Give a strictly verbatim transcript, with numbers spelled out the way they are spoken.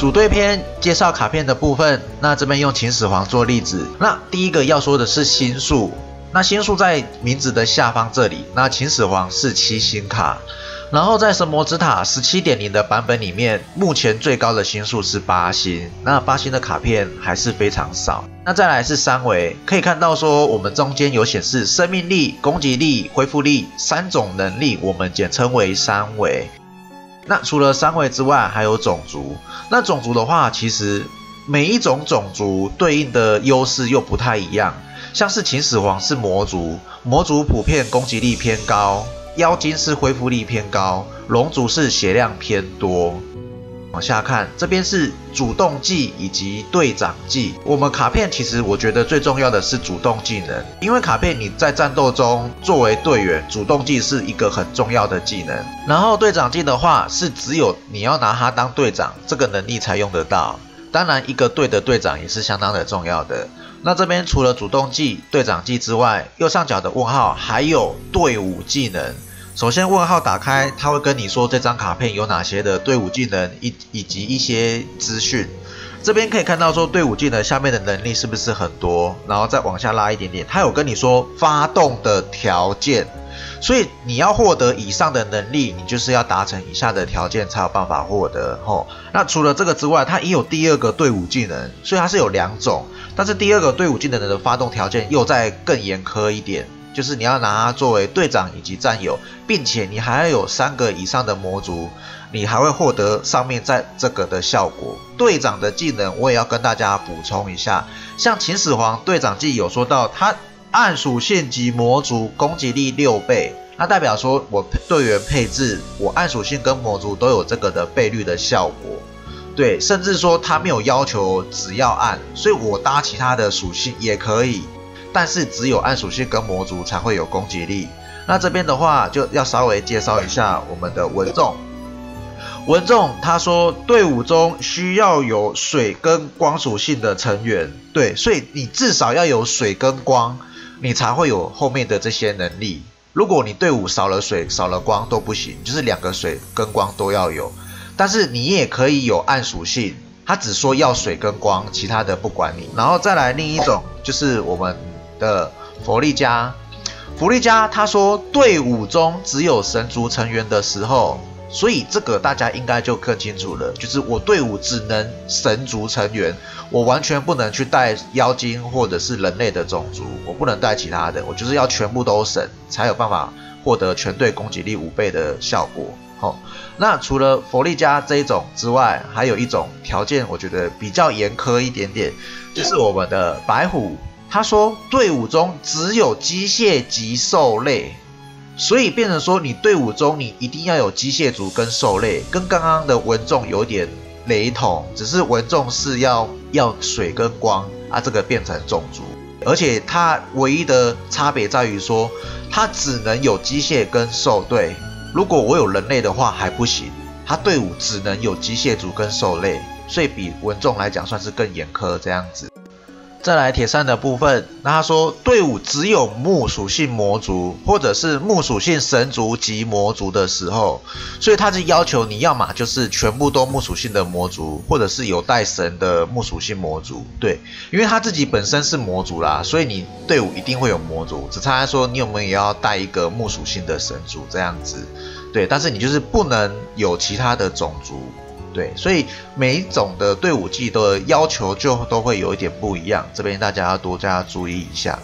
组队篇介绍卡片的部分，那这边用秦始皇做例子。那第一个要说的是星宿，那星宿在名字的下方这里，那秦始皇是七星卡。 然后在神魔之塔 十七点零 的版本里面，目前最高的星数是八星，那八星的卡片还是非常少。那再来是三维，可以看到说我们中间有显示生命力、攻击力、恢复力三种能力，我们简称为三维。那除了三维之外，还有种族。那种族的话，其实每一种种族对应的优势又不太一样，像是秦始皇是魔族，魔族普遍攻击力偏高。 妖精是恢复力偏高，龙族是血量偏多。往下看，这边是主动技以及队长技。我们卡片其实我觉得最重要的是主动技能，因为卡片你在战斗中作为队员，主动技是一个很重要的技能。然后队长技的话，是只有你要拿它当队长这个能力才用得到。当然，一个队的队长也是相当的重要的。 那这边除了主动技、队长技之外，右上角的问号还有队伍技能。首先，问号打开，它会跟你说这张卡片有哪些的队伍技能以以及一些资讯。这边可以看到说队伍技能下面的能力是不是很多，然后再往下拉一点点，它有跟你说发动的条件。所以你要获得以上的能力，你就是要达成以下的条件才有办法获得。吼，那除了这个之外，它也有第二个队伍技能，所以它是有两种。 但是第二个队伍技能的发动条件又再更严苛一点，就是你要拿它作为队长以及战友，并且你还要有三个以上的魔族，你还会获得上面在这个的效果。队长的技能我也要跟大家补充一下，像秦始皇队长技有说到，它按属性及魔族攻击力六倍，那代表说我队员配置我按属性跟魔族都有这个的倍率的效果。 对，甚至说他没有要求只要按，所以我搭其他的属性也可以，但是只有按属性跟魔族才会有攻击力。那这边的话就要稍微介绍一下我们的文仲。文仲他说队伍中需要有水跟光属性的成员，对，所以你至少要有水跟光，你才会有后面的这些能力。如果你队伍少了水、少了光都不行，就是两个水跟光都要有。 但是你也可以有暗属性，他只说要水跟光，其他的不管你。然后再来另一种就是我们的佛利加，佛利加他说队伍中只有神族成员的时候，所以这个大家应该就更清楚了，就是我队伍只能神族成员，我完全不能去带妖精或者是人类的种族，我不能带其他的，我就是要全部都神才有办法获得全队攻击力五倍的效果。 哦，那除了佛利加这一种之外，还有一种条件，我觉得比较严苛一点点，就是我们的白虎。他说队伍中只有机械及兽类，所以变成说你队伍中你一定要有机械族跟兽类，跟刚刚的文仲有点雷同，只是文仲是要要水跟光啊，这个变成种族，而且它唯一的差别在于说，它只能有机械跟兽队。 如果我有人类的话还不行，他队伍只能有机械族跟兽类，所以比文仲来讲算是更严苛这样子。再来铁扇的部分，那他说队伍只有木属性魔族或者是木属性神族及魔族的时候，所以他是要求你要嘛就是全部都木属性的魔族，或者是有带神的木属性魔族。对，因为他自己本身是魔族啦，所以你队伍一定会有魔族，只差他说你有没有也要带一个木属性的神族这样子。 对，但是你就是不能有其他的种族，对，所以每一种的队伍技的要求就都会有一点不一样，这边大家要多加注意一下。